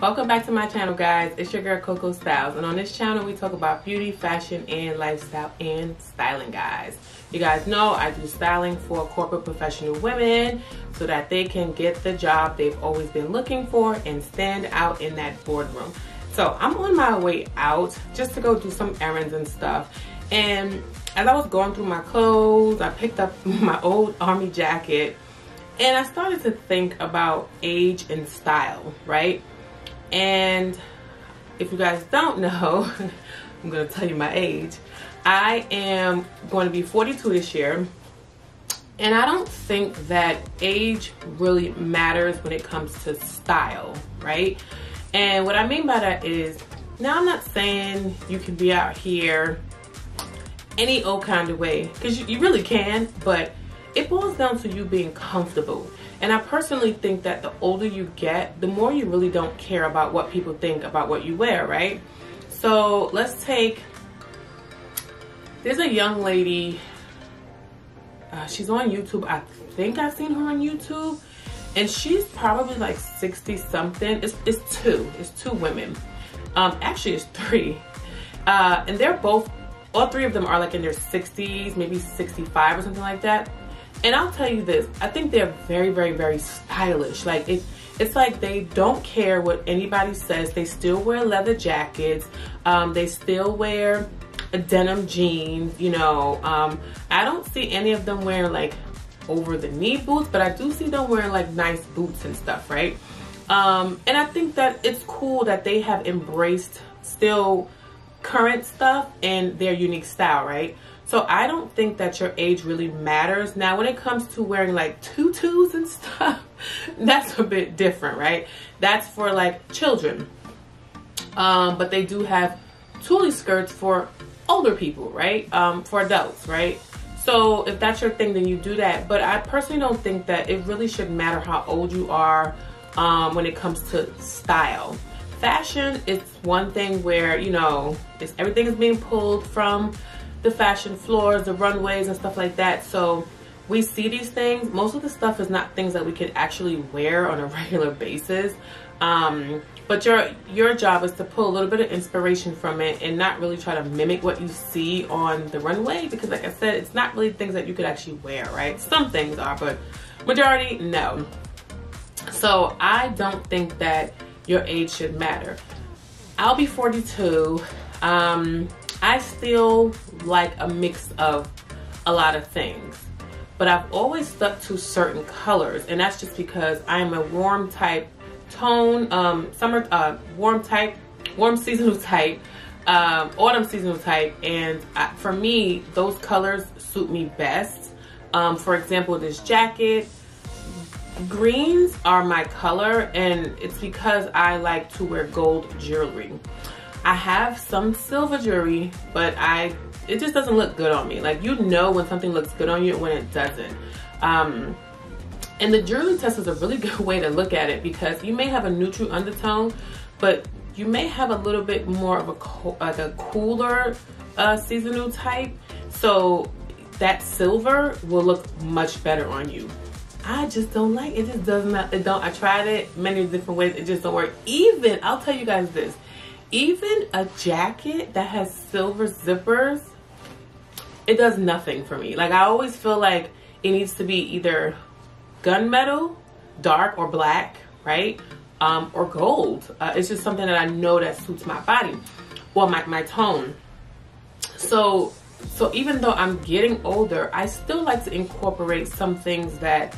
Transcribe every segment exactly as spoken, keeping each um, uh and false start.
Welcome back to my channel, guys. It's your girl Coco Styles, and on this channel we talk about beauty, fashion, and lifestyle and styling, guys. You guys know I do styling for corporate professional women so that they can get the job they've always been looking for and stand out in that boardroom. So I'm on my way out just to go do some errands and stuff, and as I was going through my clothes, I picked up my old army jacket and I started to think about age and style, right? And if you guys don't know, I'm going to tell you my age. I am going to be forty-two this year, and I don't think that age really matters when it comes to style, right? And what I mean by that is, now I'm not saying you can be out here any old kind of way, because you, you really can, but it boils down to you being comfortable. And I personally think that the older you get, the more you really don't care about what people think about what you wear, right? So let's take, there's a young lady, uh, she's on YouTube, I think I've seen her on YouTube, and she's probably like sixty something, it's, it's two, it's two women, um, actually it's three, uh, and they're both, all three of them are like in their sixties, maybe sixty-five or something like that. And I'll tell you this, I think they're very, very, very stylish. Like, it, it's like they don't care what anybody says. They still wear leather jackets. Um, they still wear a denim jeans, you know. Um, I don't see any of them wearing, like, over-the-knee boots, but I do see them wearing, like, nice boots and stuff, right? Um, and I think that it's cool that they have embraced still current stuff and their unique style, right? So I don't think that your age really matters. Now, when it comes to wearing like tutus and stuff, that's a bit different, right? That's for like children. Um, but they do have tule skirts for older people, right? Um, for adults, right? So if that's your thing, then you do that. But I personally don't think that it really should matter how old you are um, when it comes to style. Fashion is one thing where, you know, it's, everything is being pulled from the fashion floors, the runways and stuff like that. So we see these things. Most of the stuff is not things that we could actually wear on a regular basis. Um, but your your job is to pull a little bit of inspiration from it and not really try to mimic what you see on the runway, because like I said, it's not really things that you could actually wear, right? Some things are, but majority, no. So I don't think that your age should matter. I'll be forty-two. Um, I still like a mix of a lot of things, but I've always stuck to certain colors, and that's just because I'm a warm type tone, um, summer, uh, warm type, warm seasonal type, um, autumn seasonal type, and I, for me, those colors suit me best. Um, for example, this jacket, greens are my color, and it's because I like to wear gold jewelry. I have some silver jewelry, but I it just doesn't look good on me. Like, you know when something looks good on you and when it doesn't. Um, and the jewelry test is a really good way to look at it, because you may have a neutral undertone, but you may have a little bit more of a, like a cooler uh, seasonal type. So that silver will look much better on you. I just don't like it. It just does not. It don't. I tried it many different ways. It just don't work. Even, I'll tell you guys this. Even a jacket that has silver zippers, it does nothing for me. Like, I always feel like it needs to be either gunmetal, dark or black, right? Um, or gold. Uh, it's just something that I know that suits my body or my, my tone. So, so even though I'm getting older, I still like to incorporate some things that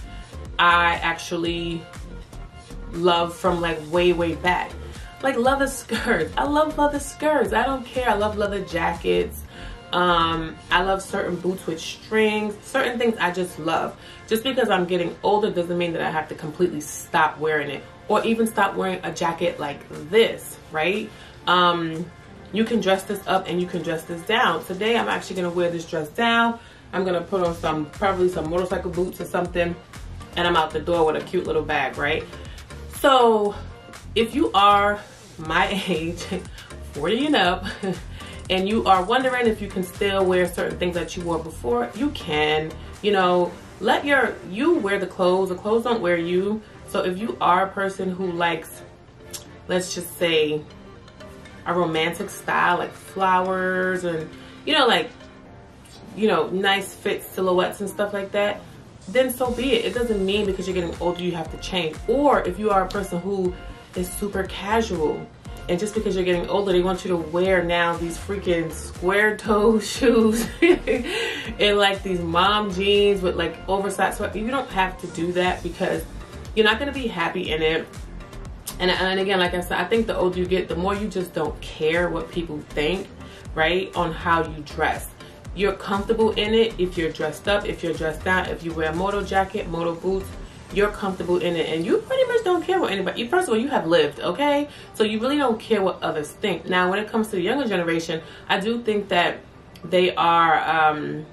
I actually love from like way, way back. Like leather skirts. I love leather skirts. I don't care. I love leather jackets. Um, I love certain boots with strings. Certain things I just love. Just because I'm getting older doesn't mean that I have to completely stop wearing it. Or even stop wearing a jacket like this, right? Um, you can dress this up and you can dress this down. Today I'm actually going to wear this dress down. I'm going to put on some, probably some motorcycle boots or something. And I'm out the door with a cute little bag, right? So if you are my age, forty and up, and you are wondering if you can still wear certain things that you wore before, you can. You know, let your, you wear the clothes, the clothes don't wear you. So if you are a person who likes let's just say, a romantic style, like flowers and, you know, like, you know, nice fit silhouettes and stuff like that, then so be it. It doesn't mean because you're getting older you have to change. Or if you are a person who is super casual, and just because you're getting older, they want you to wear now these freaking square toe shoes and like these mom jeans with like oversized sweat. You don't have to do that because you're not going to be happy in it. And, and again, like I said, I think the older you get, the more you just don't care what people think, right, on how you dress. You're comfortable in it if you're dressed up, if you're dressed down, if you wear a moto jacket, moto boots. You're comfortable in it and you pretty much don't care what anybody, first of all, you have lived, okay? So you really don't care what others think. Now, when it comes to the younger generation, I do think that they are um,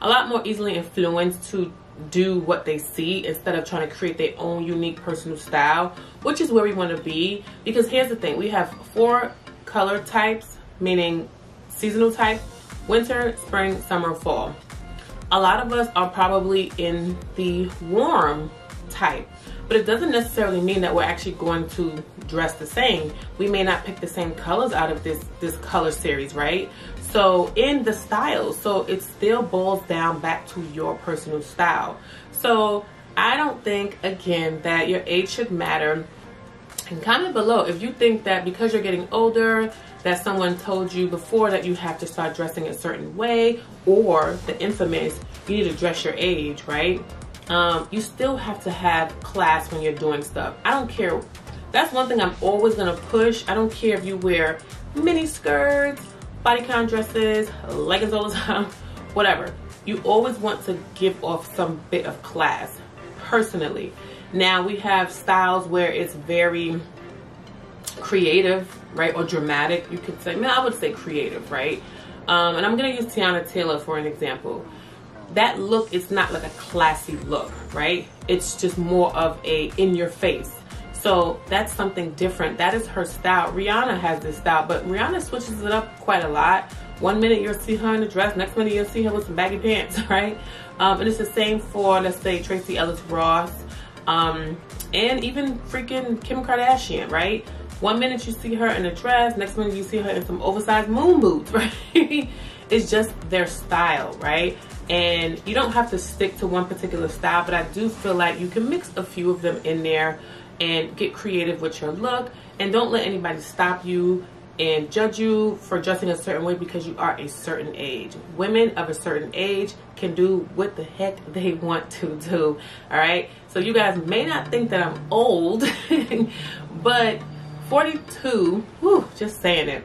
a lot more easily influenced to do what they see instead of trying to create their own unique personal style, which is where we want to be. Because here's the thing, we have four color types, meaning seasonal type, winter, spring, summer, fall. A lot of us are probably in the warm type, but it doesn't necessarily mean that we're actually going to dress the same. We may not pick the same colors out of this this color series, right? So in the style, so it still boils down back to your personal style. So I don't think, again, that your age should matter. And comment below if you think that because you're getting older, that someone told you before that you have to start dressing a certain way, or the infamous, you need to dress your age, right? Um, you still have to have class when you're doing stuff. I don't care. That's one thing I'm always gonna push. I don't care if you wear mini skirts, bodycon dresses, leggings all the time, whatever. You always want to give off some bit of class, personally. Now we have styles where it's very creative, right, or dramatic, you could say. No, I would say creative, right? Um, and I'm gonna use Tiana Taylor for an example. That look is not like a classy look, right? It's just more of a in your face. So that's something different. That is her style. Rihanna has this style, but Rihanna switches it up quite a lot. One minute you'll see her in a dress, next minute you'll see her with some baggy pants, right? Um, and it's the same for, let's say, Tracee Ellis Ross, um, and even freaking Kim Kardashian, right? One minute you see her in a dress, next minute you see her in some oversized moon boots, right? It's just their style, right? And you don't have to stick to one particular style, but I do feel like you can mix a few of them in there and get creative with your look, and don't let anybody stop you and judge you for dressing a certain way because you are a certain age. Women of a certain age can do what the heck they want to do, all right? So you guys may not think that I'm old, but forty-two, whew, just saying it.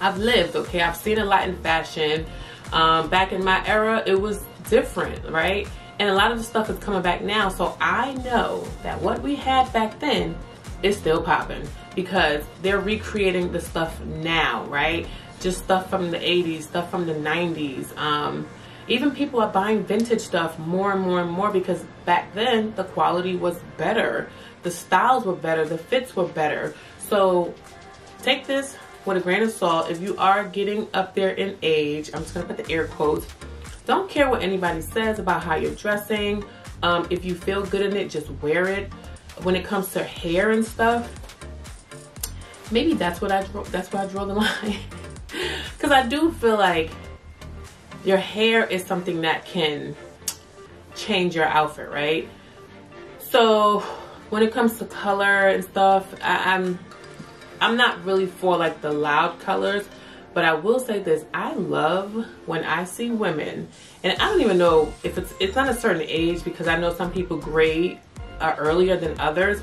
I've lived, okay? I've seen a lot in fashion. Um, back in my era, it was different, right? And a lot of the stuff is coming back now, so I know that what we had back then is still popping because they're recreating the stuff now, right? Just stuff from the eighties, stuff from the nineties. Um, even people are buying vintage stuff more and more and more because back then the quality was better. The styles were better, the fits were better. So take this with a grain of salt. If you are getting up there in age, I'm just gonna put the air quotes, don't care what anybody says about how you're dressing. Um, if you feel good in it, just wear it. When it comes to hair and stuff, maybe that's what I drew, that's why I draw the line. Cause I do feel like your hair is something that can change your outfit, right? So when it comes to color and stuff, I, I'm I'm not really for like the loud colors, but I will say this, I love when I see women, and I don't even know if it's, it's not a certain age because I know some people grade are earlier than others,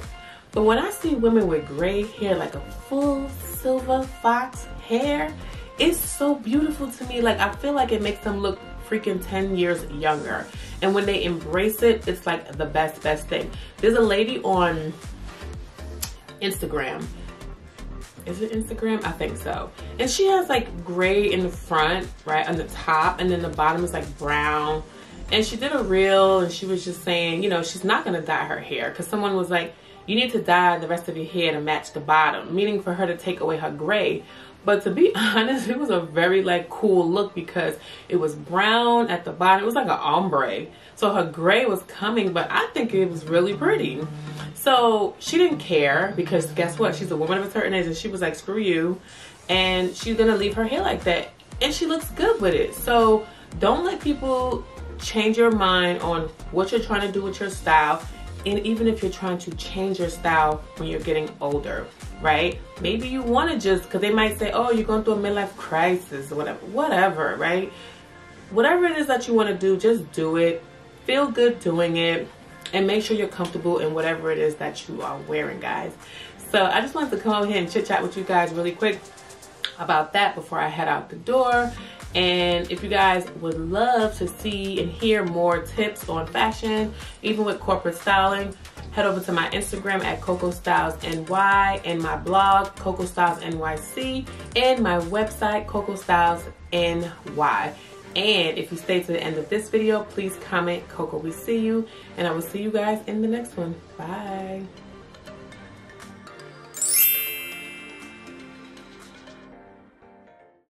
but when I see women with gray hair, like a full silver fox hair, it's so beautiful to me. Like I feel like it makes them look freaking ten years younger, and when they embrace it, it's like the best best thing. There's a lady on Instagram, is it Instagram? I think so, and she has like gray in the front, right, on the top, and then the bottom is like brown, and she did a reel and she was just saying, you know, she's not gonna dye her hair because someone was like, you need to dye the rest of your hair to match the bottom, meaning for her to take away her gray. But to be honest, it was a very like cool look because it was brown at the bottom. It was like an ombre. So her gray was coming, but I think it was really pretty. So she didn't care because guess what? She's a woman of a certain age and she was like, screw you. And she's gonna leave her hair like that. And she looks good with it. So don't let people change your mind on what you're trying to do with your style. And even if you're trying to change your style when you're getting older, right? Maybe you want to just, because they might say, oh, you're going through a midlife crisis or whatever, whatever, right? Whatever it is that you want to do, just do it. Feel good doing it. And make sure you're comfortable in whatever it is that you are wearing, guys. So I just wanted to come over here and chit chat with you guys really quick about that before I head out the door. And if you guys would love to see and hear more tips on fashion, even with corporate styling, head over to my Instagram at Coco Styles N Y, and my blog Coco Styles N Y C, and my website Coco Styles N Y. And if you stay to the end of this video, please comment Coco, we see you, and I will see you guys in the next one. Bye.